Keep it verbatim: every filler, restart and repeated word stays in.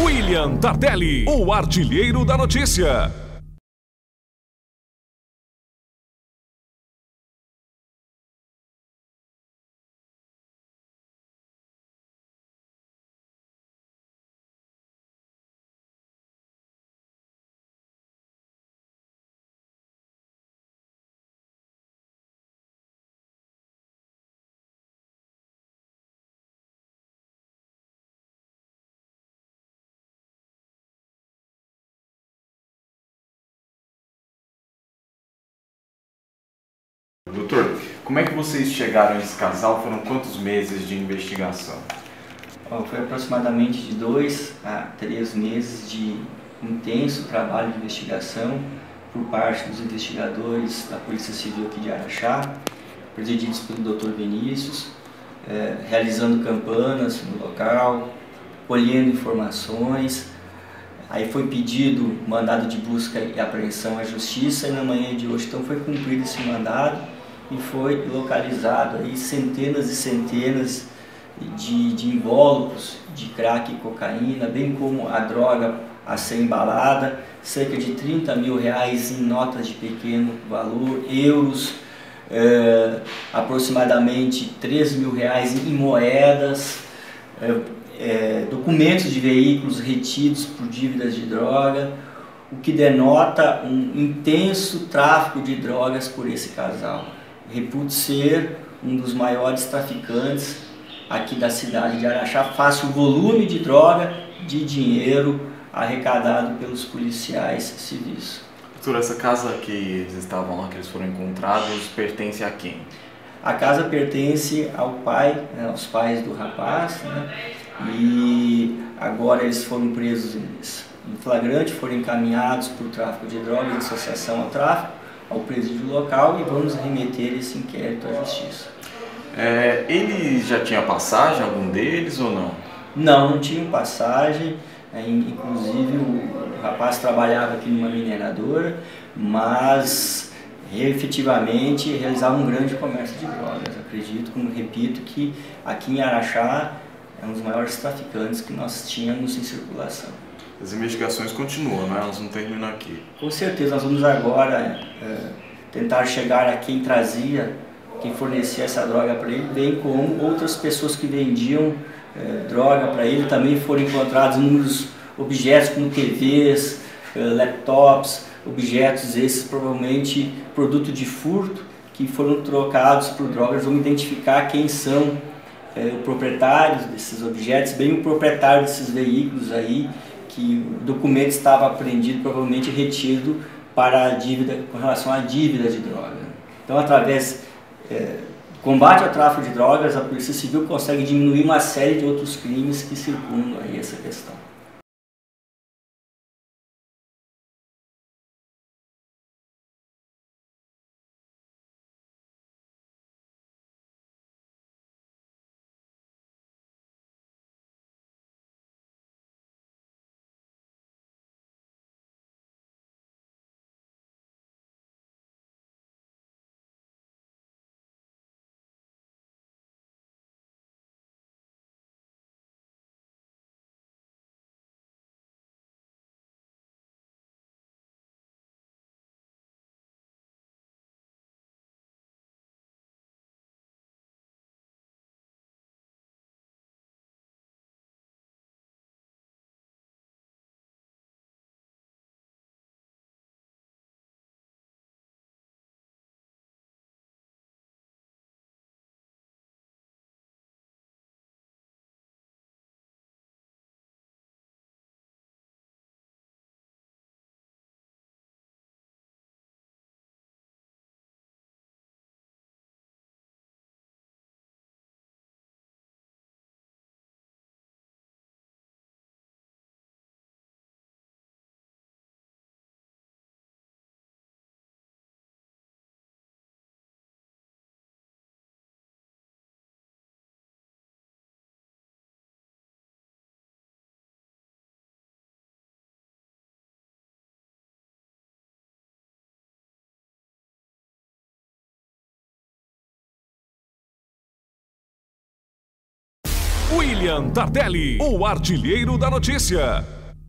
William Tardelli, o artilheiro da notícia. Doutor, como é que vocês chegaram a esse casal? Foram quantos meses de investigação? Bom, foi aproximadamente de dois a três meses de intenso trabalho de investigação por parte dos investigadores da Polícia Civil aqui de Araxá, presididos pelo doutor Vinícius, eh, realizando campanas no local, colhendo informações. Aí foi pedido mandado de busca e apreensão à Justiça, e na manhã de hoje então foi cumprido esse mandado. E foi localizado aí centenas e centenas de, de invólucros de crack e cocaína, bem como a droga a ser embalada, cerca de trinta mil reais em notas de pequeno valor, euros, eh, aproximadamente três mil reais em moedas, eh, eh, documentos de veículos retidos por dívidas de droga, o que denota um intenso tráfico de drogas por esse casal. Reputo ser um dos maiores traficantes aqui da cidade de Araxá, face o volume de droga, de dinheiro arrecadado pelos policiais civis. Doutor, essa casa que eles estavam lá, que eles foram encontrados, pertence a quem? A casa pertence ao pai, né, aos pais do rapaz, né, e agora eles foram presos em flagrante, foram encaminhados por tráfico de drogas, associação ao tráfico, ao presídio local, e vamos remeter esse inquérito à Justiça. É, ele já tinha passagem, algum deles, ou não? Não, não tinha passagem. Inclusive o rapaz trabalhava aqui numa mineradora, mas efetivamente realizava um grande comércio de drogas. Acredito, como repito, que aqui em Araxá é um dos maiores traficantes que nós tínhamos em circulação. As investigações continuam, né? Elas não terminam aqui. Com certeza, nós vamos agora é, tentar chegar a quem trazia, quem fornecia essa droga para ele, bem como outras pessoas que vendiam é, droga para ele. Também foram encontrados inúmeros objetos como T Vs, é, laptops, objetos esses provavelmente produto de furto, que foram trocados por drogas. Vamos identificar quem são é, os proprietários desses objetos, bem o proprietário desses veículos aí, que o documento estava apreendido, provavelmente retido para a dívida, com relação à dívida de droga. Então, através do é, combate ao tráfico de drogas, a Polícia Civil consegue diminuir uma série de outros crimes que circulam aí essa questão. William Tardelli, o artilheiro da notícia.